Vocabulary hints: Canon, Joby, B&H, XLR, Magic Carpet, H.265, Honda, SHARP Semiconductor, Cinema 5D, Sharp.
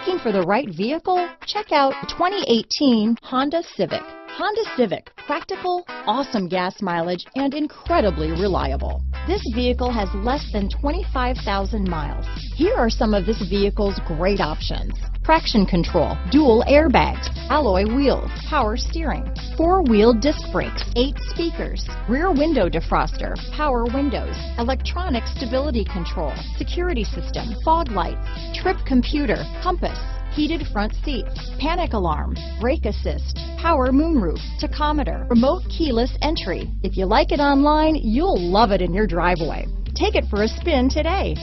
Looking for the right vehicle? Check out 2018 Honda Civic. Honda Civic, practical, awesome gas mileage, and incredibly reliable. This vehicle has less than 25,000 miles. Here are some of this vehicle's great options: traction control, dual airbags, alloy wheels, power steering, four-wheel disc brakes, 8 speakers, rear window defroster, power windows, electronic stability control, security system, fog lights, trip computer, compass, heated front seats, panic alarm, brake assist, power moonroof, tachometer, remote keyless entry. If you like it online, you'll love it in your driveway. Take it for a spin today.